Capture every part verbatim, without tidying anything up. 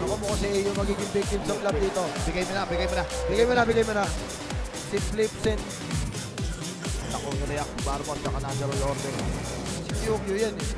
Ako mo kasi yung magiging victim sa club dito. Bigay mo na, bigay mo na, bigay mo na, bigay mo na. Si Flipsen. Ako, nireact ni Barbon, tsaka Nangelo Yorte. Si Kyokyo yan eh.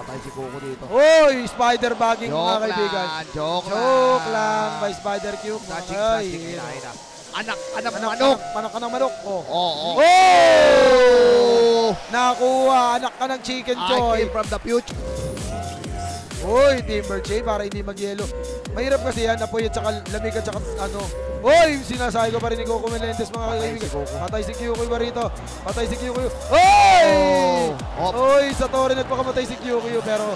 Patay si Coco dito. Uy! Spider bagging mga kaibigan. Joke lang, joke lang. By Spider Cube. Touching, touching, hinahin na. Anak, anak, manok. Manok ka ng manok. Oo. Oh! Nakuha, anak ka ng chicken joy. I came from the future. Uy, Timber J, para hindi mag-yelo. Mahirap kasi yan, apoy at saka lamig at saka ano. Uy, sinasabi ko pa rin ni Coco Melendez mga kaibigan. Patay si Kyukoy ba rito? Patay si Kyukoy. Uy! Uy, sa Torre nagpakamatay si Kyukoy pero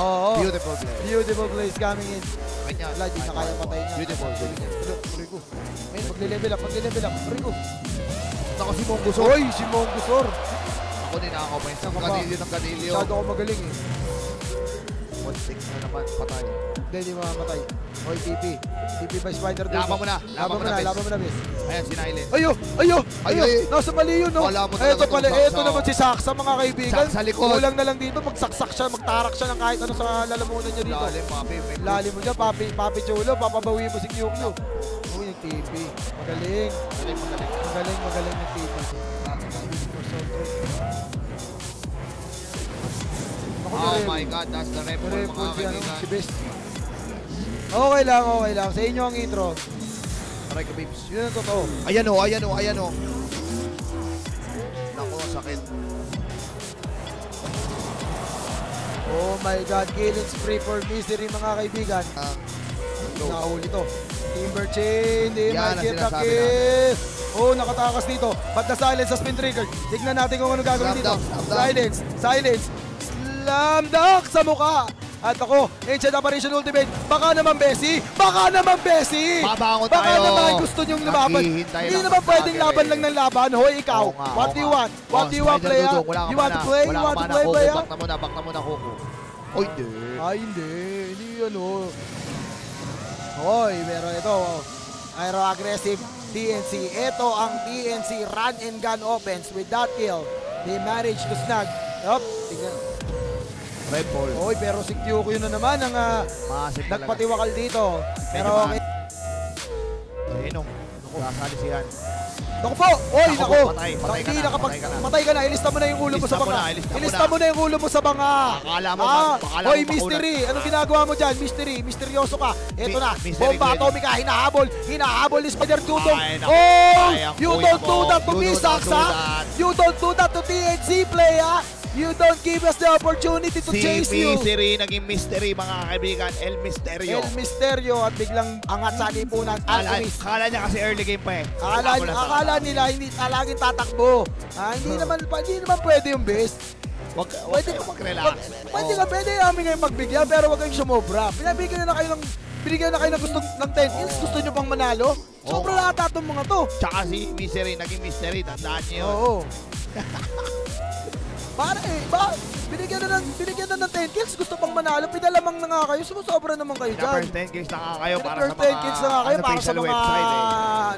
oo. Beautiful play. Beautiful plays coming in. Wala, di na kaya patay niya. Beautiful play. Rico. Ay, maglilevel up, maglilevel up. Rico. Ako si Mongusor. Uy, si Mongusor. Ako din ako. Ganilyo ng ganilyo. Masyado ako magaling eh. one six na naman, patay. Hindi, di mamamatay. Hoy, T P. T P by Spider. Laban mo na. Laban mo na, laban mo na, bes. Ayan, si Nylin. Ayo, ayo, ayo. Nasa mali yun, no? Eto pala, eto naman si Saksa, mga kaibigan. Saksa likod. Kulang na lang dito, magsaksak siya, magtarak siya ng kahit ano sa lalamunan niya dito. Lalim, papi. Lalim mo niya, papi, papi Cholo. Papabawi mo si Kyokyo. Uy, yung T P. Magaling. Magaling, magaling. Magaling, magaling yung T P. Oh my God, that's the ref pool mga kaibigan. Okay lang, okay lang. Sa inyo ang intro. Aray ka, babes. Yun ang totoo. Ayan o, ayan o, ayan o. Naku, sakit. Oh my God, killing spree for misery mga kaibigan. Nakahuli to. Timber chain, di man kita kiss. Oh, nakatakas dito. Ba't na silence sa spin trigger? Tignan natin kung ano gagawin dito. Silence, silence. Lamdak sa mukha. At ako, Ancient Apparition Ultimate. Baka naman, Bessie. Baka naman, Bessie. Mabangon tayo. Baka naman gusto nyong lumaban. Hindi naman pwedeng laban lang ng laban. Hoy, ikaw. What do you want? What do you want, player? You want to play? You want to play, player? Bak na muna, bak na muna, Coco. Ay, hindi. Ay, hindi. Hindi yun, oh. Hoy, pero ito, aero-aggressive T N C. Ito ang T N C run and gun offense. With that kill, they managed to snag. Up, tignan. Oy, pero si Kyokyo na naman ang uh, nagpatiwakal dito. Pero okay. Ayun, nakasali si Han. Naku po! Oy, naku! Patay, patay ka na, patay ka na. Patay ka na, ilista mo na yung ulo mo sa banga. Ilista mo na yung ulo mo sa banga. Akala mo ba? Oy, mystery! Anong ginagawa mo dyan? Mystery, misteryoso ka. Ito na, bomba atomika, hinahabol. Hinahabol ni Spider Dudong. Oh! You don't do that to me, Saksa! You don't do that to T N C, player! You don't give us the opportunity to chase you. Si Misery naging mystery mga kaibigan. El Misterio. El Misterio at biglang angat sa lipunan. Akala niya kasi early game pa eh. Akala nila hindi talagin tatakbo. Hindi naman pwede yung base. Pwede ka mag-relax. Pwede ka pwede namin ngayon magbigyan pero huwag kayong sumobra. Pinabigyan na kayo ng binigyan na kayo ng gusto ng ten kills. Gusto nyo pang manalo? Sobra lahat atong mga to. Tsaka si Misery naging mystery. Tandaan niyo yun. Oo. Para eh, ba? Binigyan na ng, binigyan na ng ten kills, gusto pang manalo, pinalamang na nga kayo, sumusobra naman kayo dyan. First ten kills na nga kayo para sa mga, ano pa yung sa website eh.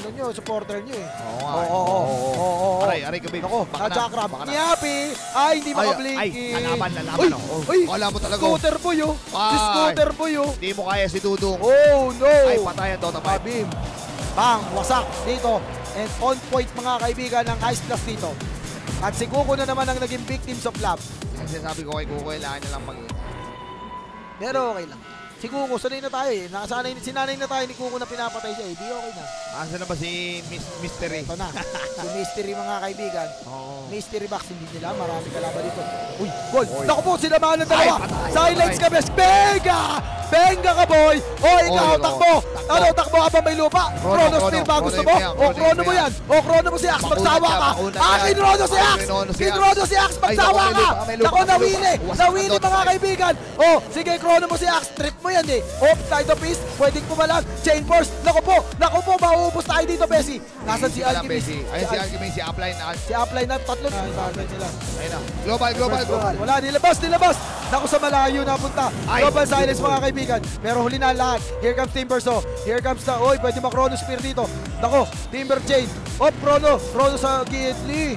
Ano nyo, supporter nyo eh. Oo, oo, oo. Aray, aray ka babe. Ako, baka na, baka na. Niyapi, ay, hindi makablinky. Ay, nalaban, nalaban ako. Uy, scooter boy oh. Si scooter boy oh. Hindi mo kaya si Dudong. Oh, no. Ay, patayan Dota five. Abim, bang, wasak dito. And on point mga kaibigan ng Ice Blast dito. At si Coco na naman ang naging victims of love. Kasi sabi ko kay Coco, kailangan na lang mag-iit. Pero okay lang. Si Coco, sanay na tayo eh. Nakasanay, sinanay na tayo ni Coco na pinapatay siya eh. Di okay na. Asa na ba si Mystery? Ito na. Si Mystery mga kaibigan. Mystery box, hindi nila. Marami kalaba dito. Uy, goal. Naku po, sinabahan ng dalawa. Silence ka, best. Benga! Benga ka, boy! O, ikaw, takbo! Ano, takbo ka ba may lupa? Chronosphere ba gusto mo? O, Chrono mo yan! O, Chrono mo si Axe, magsawa ka! Akin, Chrono si Axe! Akin, Chrono si Axe, magsawa ka! Ako, nawili! Nawili mga kaibigan! O, sige, Chrono mo si Axe, trip mo yan eh! O, Tide of Peace, pwedeng pumalag! Chain Force, naku po! Naku po, mauubos tayo dito, Bessie! Nasaan si Alchemist? Ayun si Alchemist, si Upline na. Si Upline na, tatlo na. Ayun na. Global, global, global! Wala, nilabas, nilabas! Naku sa malayo napunta. Global silence mga kaibigan. Pero huli na lahat. Here comes Timber Saw. Here comes na. Uy, pwede mag-chronosphere dito. Naku, Timber Chain. Op, Chrono. Chrono sa Gidley.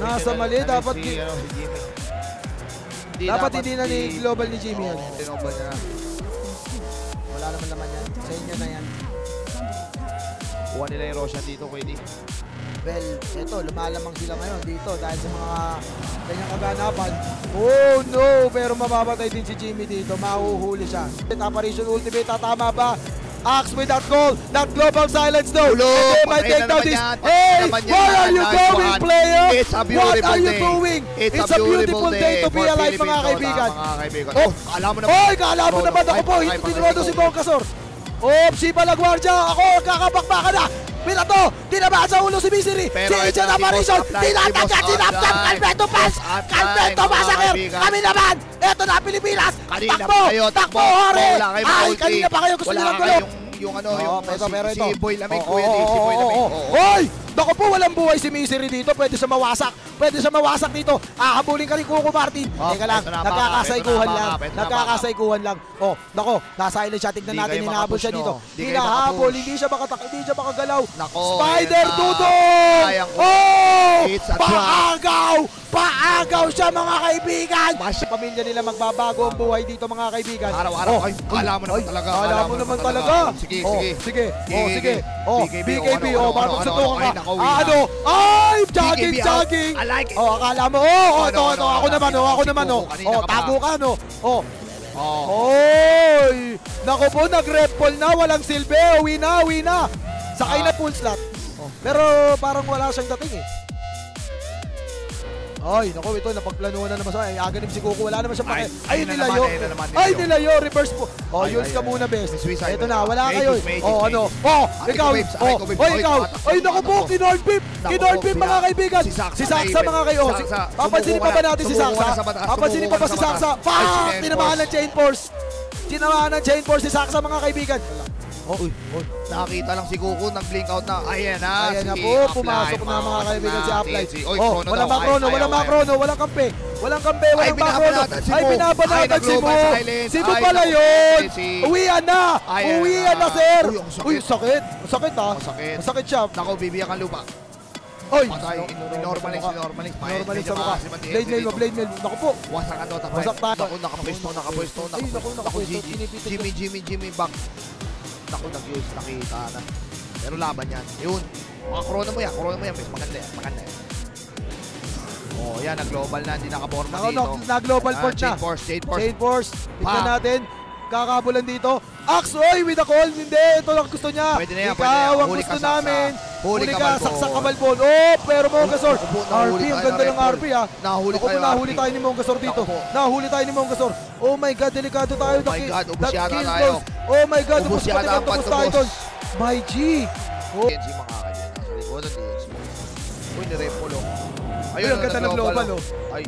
Nasa mali. Dapat dapat hindi na ni Global ni Jimmy yan. Wala naman naman yan. Sa inyo na yan. Kuha nila yung Roshan dito, Kuwedi. Well, eto, lumalamang sila ngayon dito dahil sa mga kanyang kaganapan. Oh no! Pero mamamatay din si Jimmy dito. Mahuhuli siya. Apparition ultimate, tatama ba? Axe with that goal, that global silence though. They might take down this. Hey, where are you going, player? What are you doing? It's a beautiful day to be alive, mga kaibigan. Oh, alam mo naman ako po, tinrodo si Bongkasor. Oh, si Palagwardia, ako, kakabakbakan na. Pinato, tinabaan sa ulo si Misery. Si Agent Apparition, tinatagyan, sinapsap, Calveto pass, Calveto massacre. Kami naman, eto na Pilipinas. Takbo, takbo, hore. Ay, kanina pa kayo gusto nilang gulo. Yung ano, yung si Boy Lamig, Kuya D, si Boy Lamig. Hoy! Naku po, walang buhay si Misery dito. Pwede siya mawasak. Pwede siya mawasak dito. Ahabulin ka ni Kuko Martin. Teka lang, nagkakasaikuhan lang. Nagkakasaikuhan lang. Oh, naku, nasilent siya. Tignan natin, hinahabol siya dito. Hinahabol, hindi siya makatakbo, hindi siya makagalaw. Spider Dudong! Oh! Paagaw! Paagaw siya, mga kaibigan! Pamilya nila magbabago ang buhay dito, mga kaibigan. Araw-araw, ay, alam mo naman talaga. Alam mo naman talaga. Sige, sige. Sige, sige. Oh, B K B, oh, parang magsutukan ka. Ano? Ay! Jogging, jogging! Oh, akala mo. Oh, ito, ito. Ako naman, oh. Ako naman, oh. Oh, tago ka, no? Oh. Oy! Naku po, nag-repol na. Walang silbe. Uwi na, uwi na. Sakay na full slot. Pero parang wala siyang dating, eh. Ay, naku, ito. Napagplanuhan na naman siya. Ay, aganib si Kuko. Wala naman siya pake. Ay, nilayo. Ay, nilayo. Reverse po. Oh, yun ka muna, best. Ito na. Wala kayo. Oh, ano. Oh, ikaw. Oh, ikaw. Ay, naku po. Kinorpip. Kinorpip, mga kaibigan. Si Saksa, mga kayo. Papansinin pa ba natin si Saksa? Papansinin pa ba si Saksa? Fuck! Tinamaan ng Chain Force. Tinamaan ng Chain Force si Saksa, mga kaibigan. Uy, nakakita lang si Kuko, nag-blink out na. Ayan na, ayan na po, pumasok na, mga kaibigan, si Apply. Oh, walang makrono, walang makrono, walang kampe. Walang kampe, walang makrono. Ay, binabanatan si Mo. Si Mo pala yun. Uwian na, uwian na, sir. Uy, sakit. Sakit, ha? Sakit siya. Nako, bibiyak ang lupa. Oy! Inormalings, inormalings. Inormalings sa mukha. Blade mail mo, blade mail mo. Naku po. Wasak ang nota. Wasak tayo. Naku, nakapwesto, nakapwesto. Ay, naku, nakapwesto. Jimmy, Jimmy, Jimmy, back. Ako nag-use, nakita na. Pero laban yan. Yun. Mga corona mo yan. Corona mo yan. Maganda yan. Maganda yan. Oh, yan. Nag-global na. Hindi nakaporma dito. Nag-global port na. Chain Force. Chain Force. Tignan natin. Kakabulan dito. Axe, oy, with a call. Hindi. Ito lang gusto niya. Pwede na yan. Ikaw ang gusto namin. Huli ka. Saksak ka balbon. Oh, pero Mongkasor. R P. Ang ganda ng R P, ha. Nahuli tayo ni Mongkasor dito. Nahuli tayo ni Mongkasor. Oh my God, delikado tayo. Oh my God, ubus yata tayo. Oh my God, ubus pati ng tubos tayo doon. My G! T N C, mga kanyan. Nasa likod ng T N C. Uy, nirepol, oh. Ayun, ang ganda ng global, oh.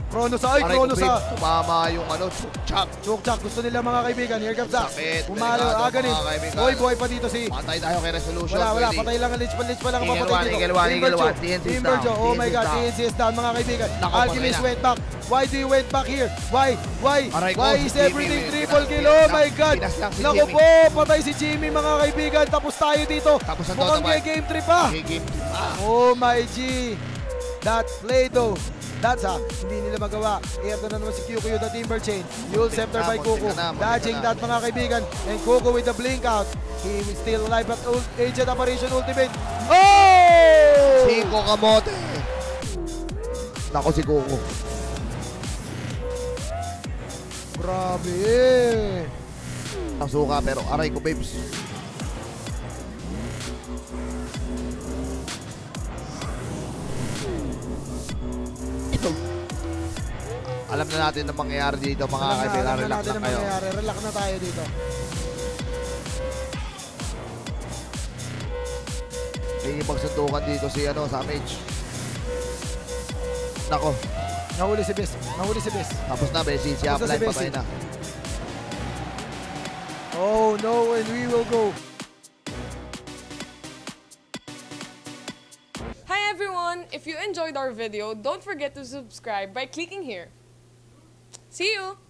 Krono sa, ay, Krono sa. Tumama yung ano, Chuk-Chak. Chuk-Chak, gusto nila, mga kaibigan. Here comes that. Umalo, aganin. Boy, boy pa dito si... Patay tayo kay Resolution. Wala, wala. Patay lang ang Lich-Pan-Lich pa lang ang papatay dito. Eagle one, Eagle one, T N C is down. Oh my God, T N C is down, mga kaibigan. Alchemist went back. Why do you went back here? Why? Why? Why is everything triple kill? Oh my God! Naku po! Patay si Jimmy, mga kaibigan. Tapos tayo dito. Mukhang may game trip, ha? Oh my G! That play though. That's ha. Hindi nila magawa. Ito na naman si Q Q, the Timber Chain. Yule Scepter by Kuko. Dodging that, mga kaibigan. And Kuko with the blink out. He is still alive at Agent Apparition Ultimate. Oh! Chico Kamote! Naku si Kuko. Grabe eh. Ang suka pero aray ko, babes. Ito. Alam na natin na mangyayari dito, mga kaibigan. Relax na kayo. Relax na tayo dito. Hindi pagsuntukan dito si ano, Savage. Nako. Nahuli si Bess. Nahuli si Bess. Tapos na, Bessie. Si Apply patay na. Oh no, and we will go. Hi everyone! If you enjoyed our video, don't forget to subscribe by clicking here. See you!